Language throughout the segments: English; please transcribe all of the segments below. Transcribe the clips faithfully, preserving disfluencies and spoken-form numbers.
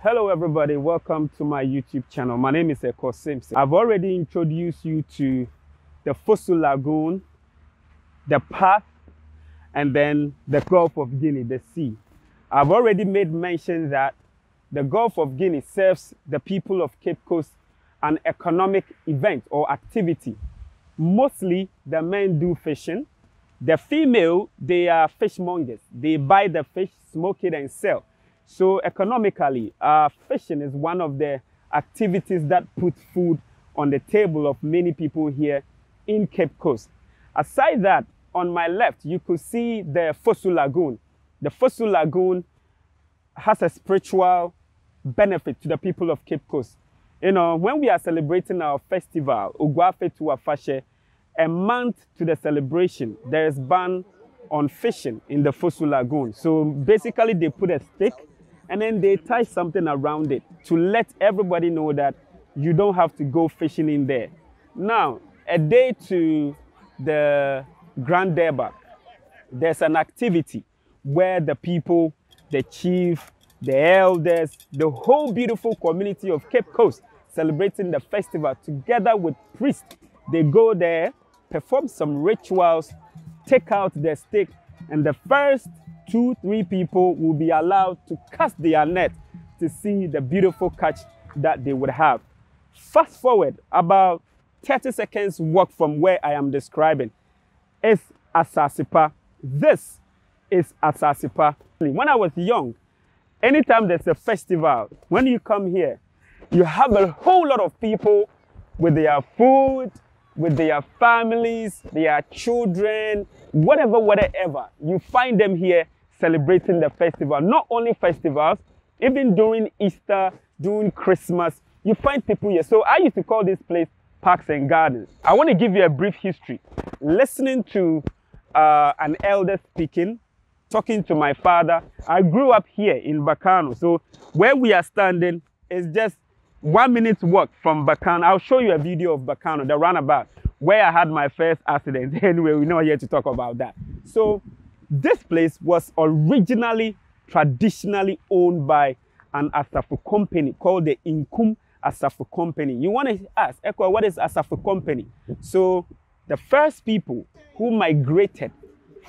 Hello everybody, welcome to my YouTube channel. My name is Ekow Simpson. I've already introduced you to the Fosu Lagoon, the path, and then the Gulf of Guinea, the sea. I've already made mention that the Gulf of Guinea serves the people of Cape Coast an economic event or activity. Mostly the men do fishing. The female, they are fishmongers. They buy the fish, smoke it and sell. So economically, uh, fishing is one of the activities that put food on the table of many people here in Cape Coast. Aside that, on my left, you could see the Fosu Lagoon. The Fosu Lagoon has a spiritual benefit to the people of Cape Coast. You know, when we are celebrating our festival, Oguafe Tuafashe, a month to the celebration, there is ban on fishing in the Fosu Lagoon. So basically they put a stick and then they tie something around it to let everybody know that you don't have to go fishing in there. Now, a day to the Grand Debah, there's an activity where the people, the chief, the elders, the whole beautiful community of Cape Coast celebrating the festival together with priests. They go there, perform some rituals, take out their stick, and the first two, three people will be allowed to cast their net to see the beautiful catch that they would have. Fast forward about thirty seconds walk from where I am describing. It's Asasipa. This is Asasipa. When I was young, anytime there's a festival, when you come here, you have a whole lot of people with their food, with their families, their children, whatever, whatever. You find them here celebrating the festival. Not only festivals, even during Easter, during Christmas, you find people here. So I used to call this place Parks and Gardens. I want to give you a brief history. Listening to uh, an elder speaking, talking to my father, I grew up here in Bacano. So where we are standing is just one minute's walk from Bacano. I'll show you a video of Bacano, the runabout, where I had my first accident. Anyway, we're not here to talk about that. So this place was originally, traditionally owned by an Asafo company called the Nkum Asafo company. You want to ask, Ekow, what is Asafo company? So the first people who migrated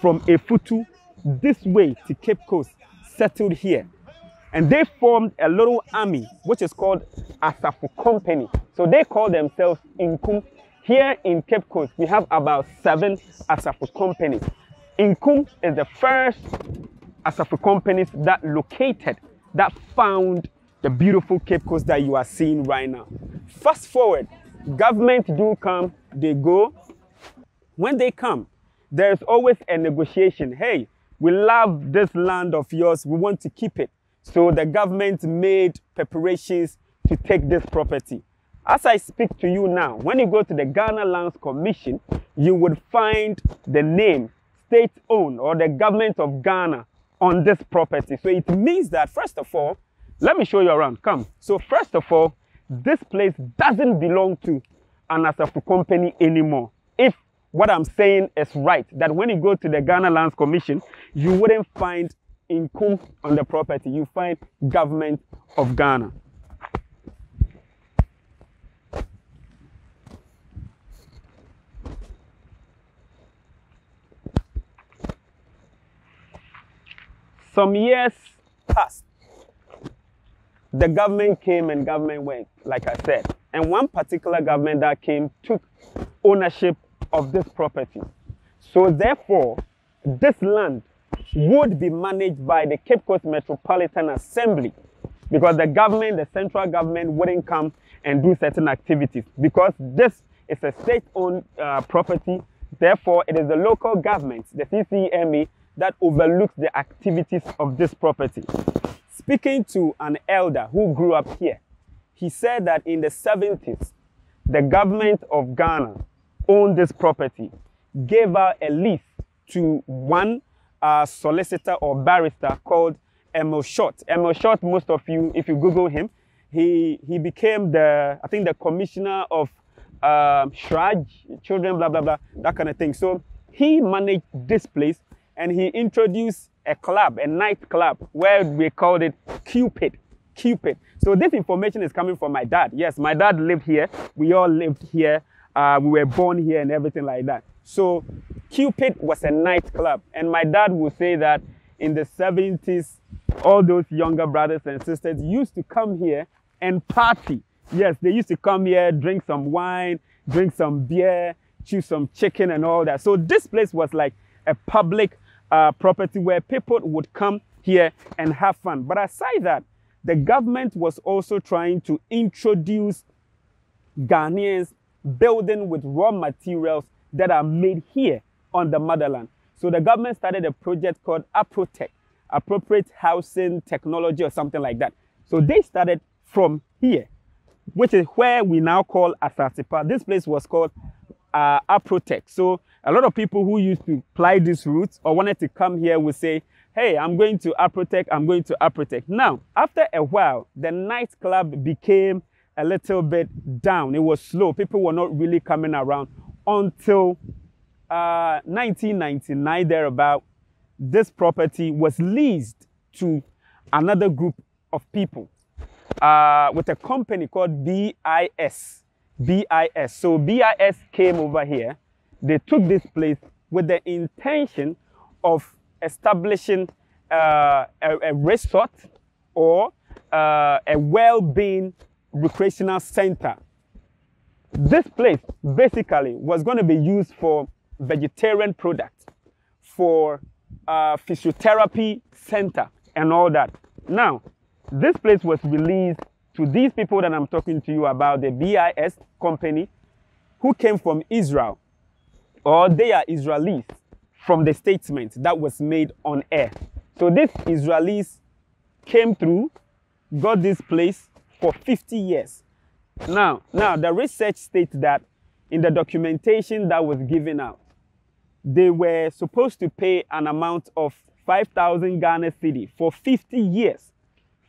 from Efutu this way to Cape Coast settled here. And they formed a little army, which is called Asafo Company. So they call themselves Nkum. Here in Cape Coast, we have about seven Asafo companies. Nkum is the first Asafo companies that located, that found the beautiful Cape Coast that you are seeing right now. Fast forward, government do come, they go. When they come, there's always a negotiation. Hey, we love this land of yours, we want to keep it. So the government made preparations to take this property. As I speak to you now, when you go to the Ghana Lands Commission, you would find the name state-owned or the government of Ghana on this property. So it means that, first of all, let me show you around, come. So first of all, this place doesn't belong to an Asafo company anymore. If what I'm saying is right, that when you go to the Ghana Lands Commission, you wouldn't find Nkum on the property, you find government of Ghana. Some years passed. The government came and government went, like I said. And one particular government that came took ownership of this property. So therefore, this land would be managed by the Cape Coast Metropolitan Assembly, because the government, the central government, wouldn't come and do certain activities because this is a state-owned uh, property. Therefore, it is the local government, the C C M A, that overlooks the activities of this property. Speaking to an elder who grew up here, he said that in the seventies, the government of Ghana owned this property, gave out a lease to one a solicitor or barrister called Emil Short. Emil Short, most of you, if you Google him, he, he became the, I think, the commissioner of um, Shraj, children, blah, blah, blah, that kind of thing. So he managed this place and he introduced a club, a nightclub, where we called it Cupid. Cupid. So this information is coming from my dad. Yes, my dad lived here. We all lived here. Uh, we were born here and everything like that. So Cupid was a nightclub. And my dad would say that in the seventies, all those younger brothers and sisters used to come here and party. Yes, they used to come here, drink some wine, drink some beer, chew some chicken and all that. So this place was like a public uh, property where people would come here and have fun. But aside that, the government was also trying to introduce Ghanaians building with raw materials that are made here on the motherland. So the government started a project called Aprotech, Appropriate Housing Technology or something like that. So they started from here, which is where we now call Asasipa. This place was called uh, Aprotech. So a lot of people who used to ply these routes or wanted to come here would say, hey, I'm going to Aprotech, I'm going to Aprotech. Now, after a while, the nightclub became a little bit down. It was slow. People were not really coming around until uh, nineteen ninety-nine, thereabout. This property was leased to another group of people uh, with a company called B I S. B I S. So B I S came over here. They took this place with the intention of establishing uh, a, a resort or uh, a well-being recreational center. This place basically was going to be used for vegetarian products, for uh, physiotherapy center and all that. Now, this place was released to these people that I'm talking to you about, the B I S company, who came from Israel, or they are Israelis, from the statement that was made on air. So these Israelis came through, got this place for fifty years. Now, now the research states that in the documentation that was given out, they were supposed to pay an amount of five thousand Ghana cedi for fifty years.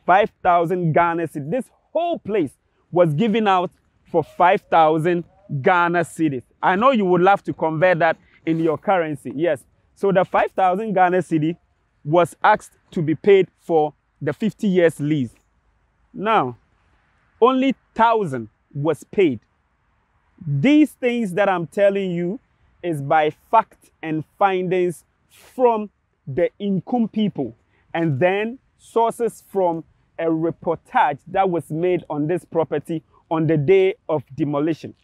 five thousand Ghana cedi. This whole place was given out for five thousand Ghana cedi. I know you would love to convert that in your currency, yes. So the five thousand Ghana cedi was asked to be paid for the fifty years lease. Now, only one thousand was paid. These things that I'm telling you is by fact and findings from the Nkum people, and then sources from a reportage that was made on this property on the day of demolition.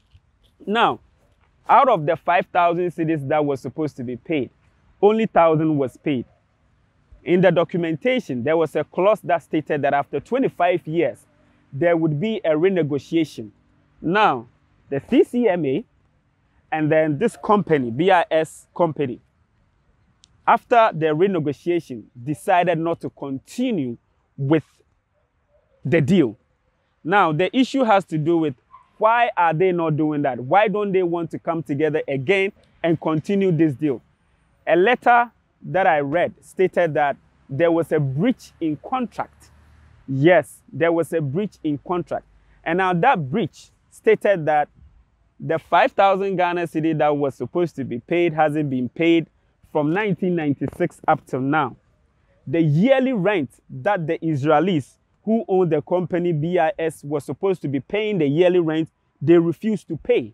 Now, out of the five thousand cedis that was supposed to be paid, only one thousand was paid. In the documentation, there was a clause that stated that after twenty-five years, there would be a renegotiation. Now, the C C M A and then this company, B I S company, after the renegotiation, decided not to continue with the deal. Now, the issue has to do with, why are they not doing that? Why don't they want to come together again and continue this deal? A letter that I read stated that there was a breach in contract. Yes, there was a breach in contract. And now that breach stated that the five thousand Ghana cedi that was supposed to be paid hasn't been paid from nineteen ninety-six up till now. The yearly rent that the Israelis who owned the company B I S was supposed to be paying the yearly rent, they refused to pay.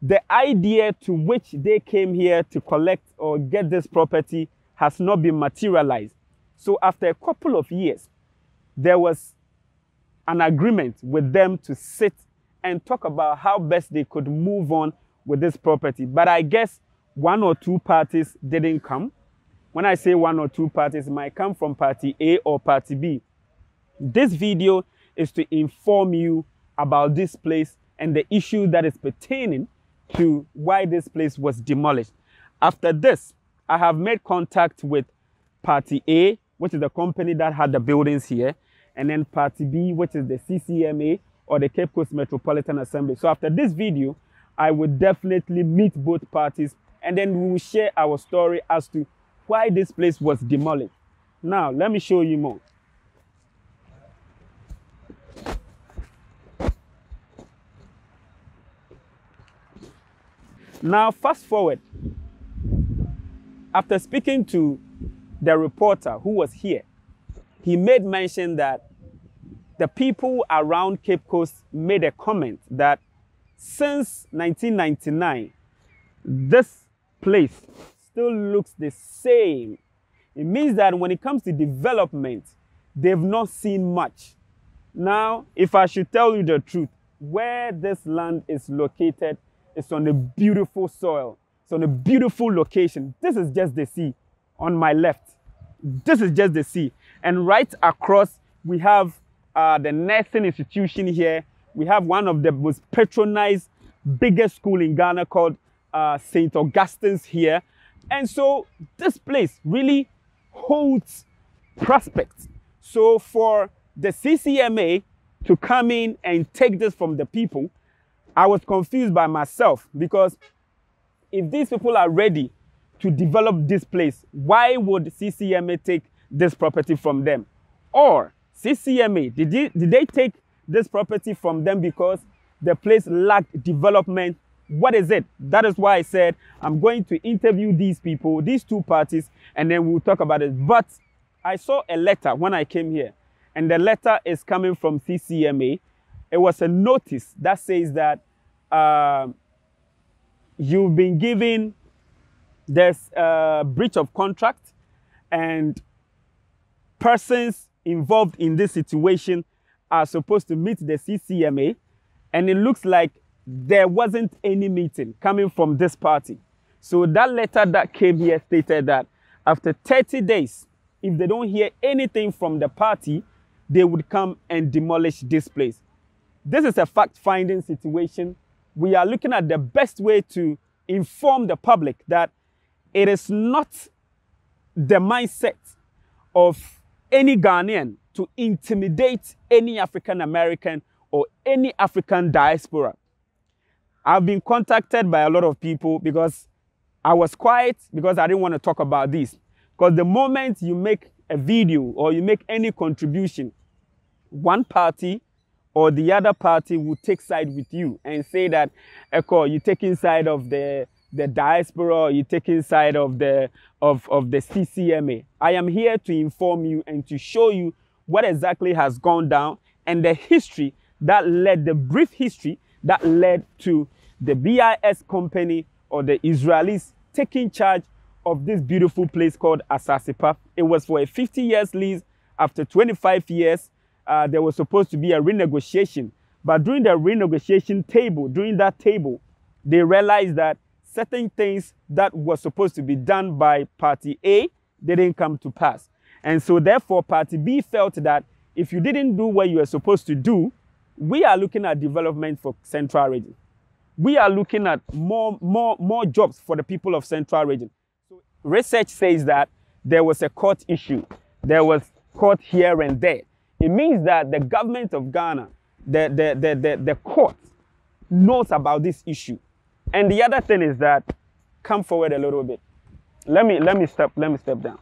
The idea to which they came here to collect or get this property has not been materialized. So after a couple of years, there was an agreement with them to sit and talk about how best they could move on with this property. But I guess one or two parties didn't come. When I say one or two parties, it might come from party A or party B. This video is to inform you about this place and the issue that is pertaining to why this place was demolished. After this, I have made contact with Party A, which is the company that had the buildings here, and then Party B, which is the C C M A or the Cape Coast Metropolitan Assembly. So after this video, I will definitely meet both parties and then we will share our story as to why this place was demolished. Now, let me show you more. Now, fast forward, after speaking to the reporter who was here, he made mention that the people around Cape Coast made a comment that since nineteen ninety-nine, this place still looks the same. It means that when it comes to development, they've not seen much. Now, if I should tell you the truth, where this land is located, it's on a beautiful soil. It's on a beautiful location. This is just the sea on my left. This is just the sea. And right across, we have uh, the nursing institution here. We have one of the most patronized, biggest school in Ghana called uh, Saint Augustine's here. And so this place really holds prospects. So for the C C M A to come in and take this from the people, I was confused by myself, because if these people are ready to develop this place, why would C C M A take this property from them? Or C C M A, did they, did they take this property from them because the place lacked development? What is it? That is why I said I'm going to interview these people, these two parties, and then we'll talk about it. But I saw a letter when I came here, and the letter is coming from C C M A. It was a notice that says that uh, you've been given this uh, breach of contract, and persons involved in this situation are supposed to meet the C C M A. And it looks like there wasn't any meeting coming from this party. So that letter that came here stated that after thirty days, if they don't hear anything from the party, they would come and demolish this place. This is a fact-finding situation. We are looking at the best way to inform the public that it is not the mindset of any Ghanaian to intimidate any African American or any African diaspora. I've been contacted by a lot of people because I was quiet, because I didn't want to talk about this. Because the moment you make a video or you make any contribution, one party or the other party will take side with you and say that, Eko, you take inside of the, the diaspora, you take inside of the, of, of the C C M A. I am here to inform you and to show you what exactly has gone down and the history that led, the brief history that led to the B I S company or the Israelis taking charge of this beautiful place called Asasipa. It was for a fifty years lease. After twenty-five years, uh, there was supposed to be a renegotiation. But during the renegotiation table, during that table, they realized that certain things that were supposed to be done by Party A, they didn't come to pass. And so therefore, Party B felt that if you didn't do what you were supposed to do, we are looking at development for Central Region. We are looking at more, more, more jobs for the people of Central Region. So research says that there was a court issue. There was court here and there. It means that the government of Ghana, the, the, the, the, the court, knows about this issue. And the other thing is that, come forward a little bit. Let me, let me, step, let me step down.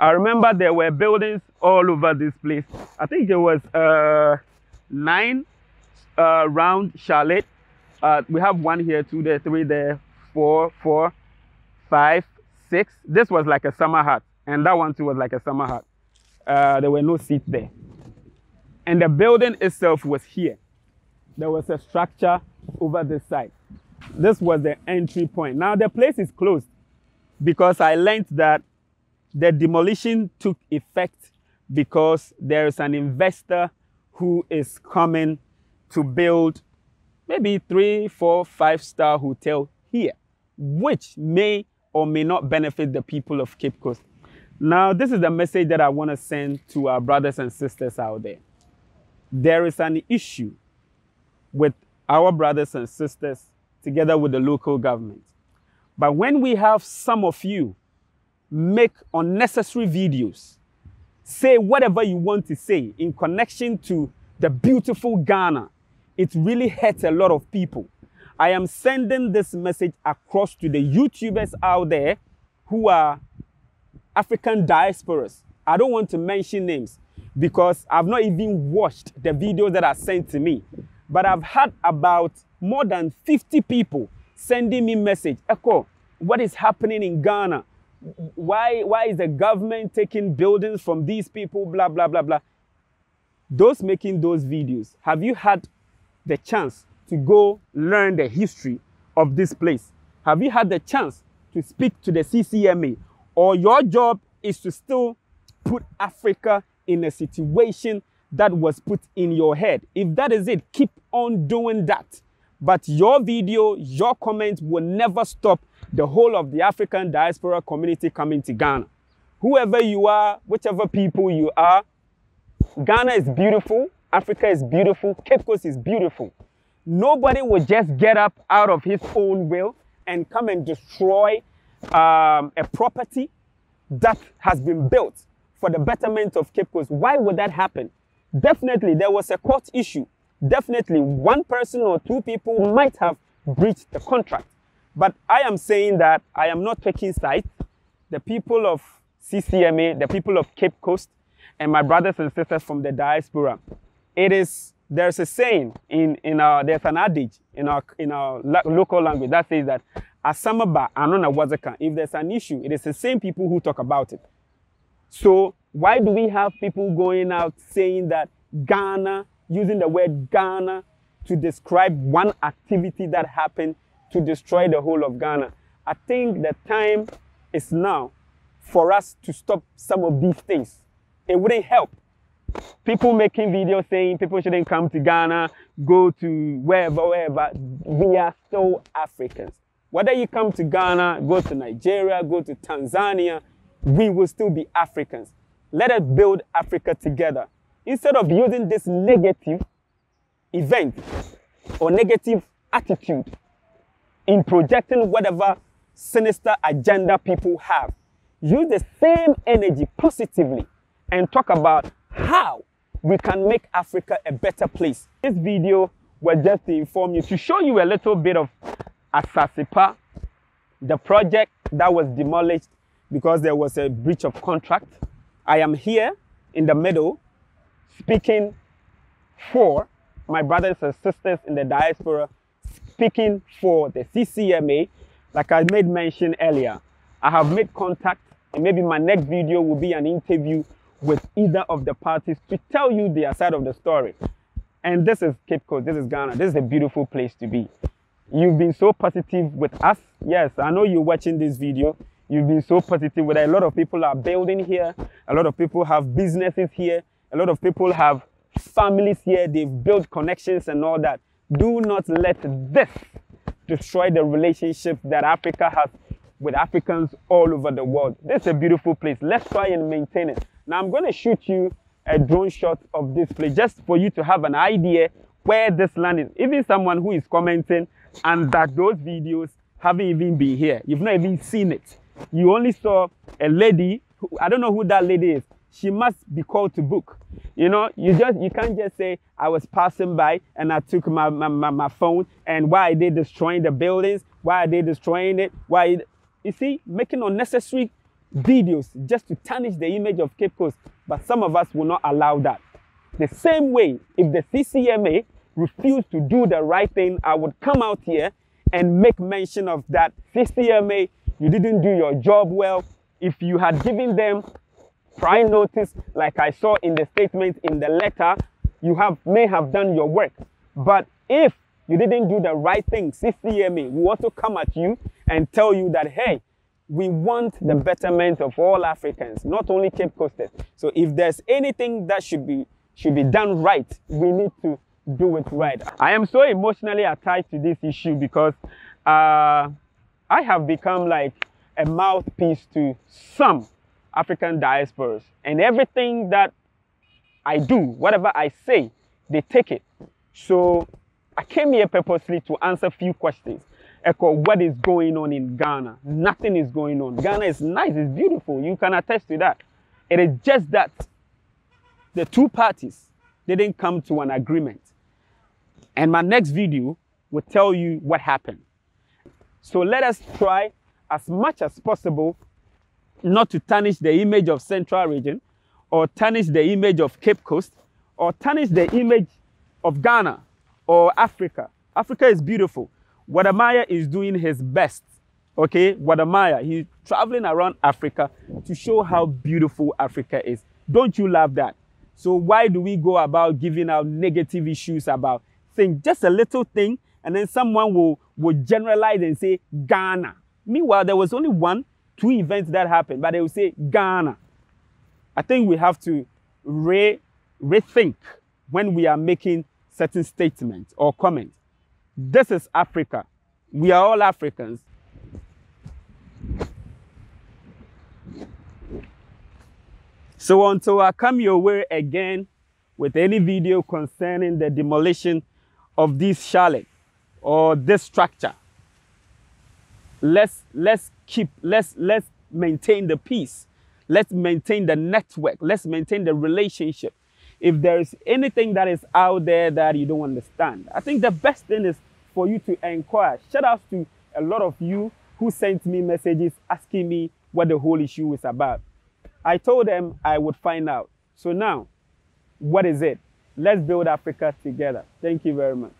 I remember there were buildings all over this place. I think there was uh, nine uh, round chalet. Uh, we have one here, two there, three there, four, four, five, six. This was like a summer hut, and that one too was like a summer hut. Uh, there were no seats there. And the building itself was here. There was a structure over this side. This was the entry point. Now the place is closed because I learned that the demolition took effect because there is an investor who is coming to build maybe three, four, five-star hotel here, which may or may not benefit the people of Cape Coast. Now, this is the message that I want to send to our brothers and sisters out there. There is an issue with our brothers and sisters together with the local government. But when we have some of you make unnecessary videos, say whatever you want to say in connection to the beautiful Ghana, it really hurts a lot of people. I am sending this message across to the YouTubers out there who are African diasporas. I don't want to mention names because I've not even watched the videos that are sent to me. But I've had about more than fifty people sending me message, Eko, what is happening in Ghana? why, why is the government taking buildings from these people, blah, blah, blah, blah. Those making those videos, have you had the chance to go learn the history of this place? Have you had the chance to speak to the C C M A? Or your job is to still put Africa in a situation that was put in your head? If that is it, keep on doing that. But your video, your comments will never stop the whole of the African diaspora community coming to Ghana. Whoever you are, whichever people you are, Ghana is beautiful, Africa is beautiful, Cape Coast is beautiful. Nobody will just get up out of his own will and come and destroy um, a property that has been built for the betterment of Cape Coast. Why would that happen? Definitely, there was a court issue. Definitely, one person or two people might have breached the contract. But I am saying that I am not taking sides. The people of C C M A, the people of Cape Coast, and my brothers and sisters from the diaspora. It is, there's a saying, in, in our, there's an adage in our, in our local language that says that, Asamaba, Anona Wazaka, if there's an issue, it is the same people who talk about it. So why do we have people going out saying that Ghana, using the word Ghana to describe one activity that happened to destroy the whole of Ghana? I think the time is now for us to stop some of these things. It wouldn't help. People making videos saying people shouldn't come to Ghana, go to wherever, wherever. We are still Africans. Whether you come to Ghana, go to Nigeria, go to Tanzania, we will still be Africans. Let us build Africa together. Instead of using this negative event or negative attitude in projecting whatever sinister agenda people have, use the same energy positively and talk about how we can make Africa a better place. This video was just to inform you, to show you a little bit of Asasipa, the project that was demolished because there was a breach of contract. I am here in the middle, speaking for my brothers and sisters in the diaspora, speaking for the C C M A. Like I made mention earlier, I have made contact, and maybe my next video will be an interview with either of the parties to tell you their side of the story. And this is Cape Coast, this is Ghana, this is a beautiful place to be. You've been so positive with us. Yes, I know you're watching this video. You've been so positive with it. A lot of people are building here. A lot of people have businesses here. A lot of people have families here. They've built connections and all that. Do not let this destroy the relationship that Africa has with Africans all over the world. This is a beautiful place. Let's try and maintain it. Now, I'm going to shoot you a drone shot of this place just for you to have an idea where this land is. Even someone who is commenting and that those videos haven't even been here. You've not even seen it. You only saw a lady. Who, I don't know who that lady is. She must be called to book. You know, you just you can't just say, I was passing by and I took my, my, my, my phone, and why are they destroying the buildings? Why are they destroying it? Why? It? You see, making unnecessary videos just to tarnish the image of Cape Coast. But some of us will not allow that. The same way, if the C C M A refused to do the right thing, I would come out here and make mention of that. C C M A, you didn't do your job well. If you had given them prior notice, like I saw in the statement in the letter, you have may have done your work. But if you didn't do the right thing, C C M A will also come at you and tell you that, hey, we want the betterment of all Africans, not only Cape Coasters. So if there's anything that should be should be done right, we need to do it right. I am so emotionally attached to this issue because uh, I have become like a mouthpiece to some African diasporas. And everything that I do, whatever I say, they take it. So I came here purposely to answer a few questions. Eko, what is going on in Ghana? Nothing is going on. Ghana is nice, it's beautiful. You can attest to that. It is just that the two parties didn't come to an agreement. And my next video will tell you what happened. So let us try as much as possible not to tarnish the image of Central Region, or tarnish the image of Cape Coast, or tarnish the image of Ghana or Africa. Africa is beautiful. Wadamaya is doing his best okay, Wadamaya. He's traveling around Africa to show how beautiful Africa is. Don't you love that? So why do we go about giving out negative issues about things? Just a little thing, and then someone will, will generalize and say Ghana. Meanwhile, there was only one, two events that happened, but they will say Ghana. I think we have to re rethink when we are making certain statements or comments. This is Africa. We are all Africans. So until I come your way again with any video concerning the demolition of this chalet or this structure, let's let's keep let's let's maintain the peace. Let's maintain the network. Let's maintain the relationship. If there is anything that is out there that you don't understand, I think the best thing is for you to inquire. Shout out to a lot of you who sent me messages asking me what the whole issue is about. I told them I would find out. So now, what is it? Let's build Africa together. Thank you very much.